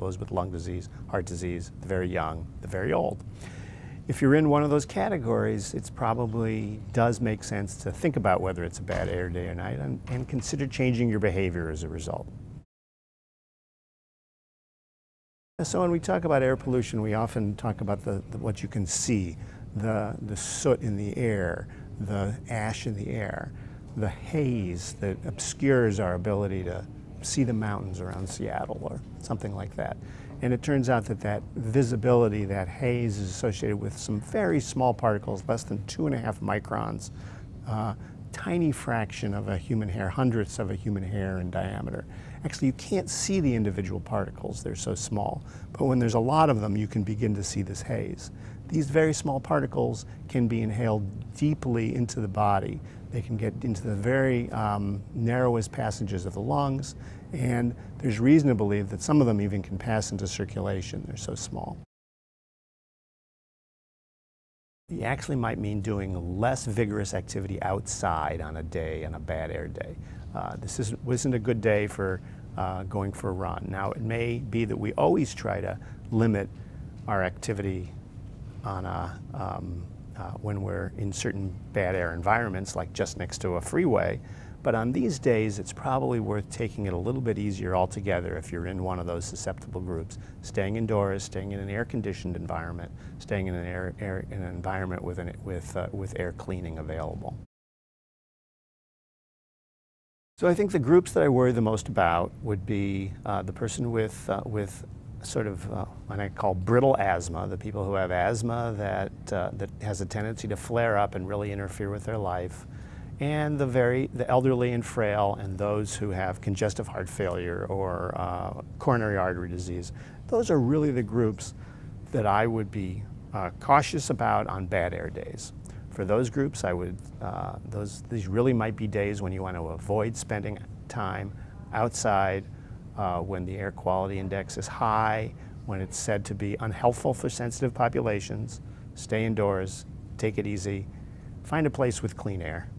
those with lung disease, heart disease, the very young, the very old. If you're in one of those categories, it probably does make sense to think about whether it's a bad air day or night and consider changing your behavior as a result. So when we talk about air pollution, we often talk about what you can see, the soot in the air, the ash in the air, the haze that obscures our ability to see the mountains around Seattle or something like that. And it turns out that that visibility, that haze, is associated with some very small particles, less than 2.5 microns, tiny fraction of a human hair, hundredths of a human hair in diameter. Actually, you can't see the individual particles, they're so small. But when there's a lot of them, you can begin to see this haze. These very small particles can be inhaled deeply into the body. They can get into the very narrowest passages of the lungs, and there's reason to believe that some of them even can pass into circulation. They're so small. It actually might mean doing less vigorous activity outside on a day, on a bad air day. This isn't a good day for going for a run. Now, it may be that we always try to limit our activity on a when we're in certain bad air environments, like just next to a freeway. But on these days, it's probably worth taking it a little bit easier altogether if you're in one of those susceptible groups. Staying indoors, staying in an air-conditioned environment, staying in an environment with air cleaning available. So I think the groups that I worry the most about would be the person with sort of what I call brittle asthma, the people who have asthma that has a tendency to flare up and really interfere with their life, and the elderly and frail, and those who have congestive heart failure or coronary artery disease. Those are really the groups that I would be cautious about on bad air days. For those groups, I would these really might be days when you want to avoid spending time outside, when the air quality index is high, when it's said to be unhelpful for sensitive populations. Stay indoors, take it easy, find a place with clean air.